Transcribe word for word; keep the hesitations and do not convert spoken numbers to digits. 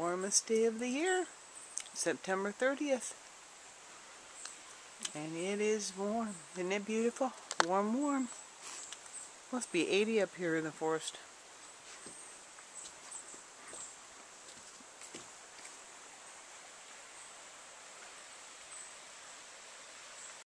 warmest day of the year, September thirtieth. And it is warm. Isn't it beautiful? Warm, warm. Must be eighty up here in the forest.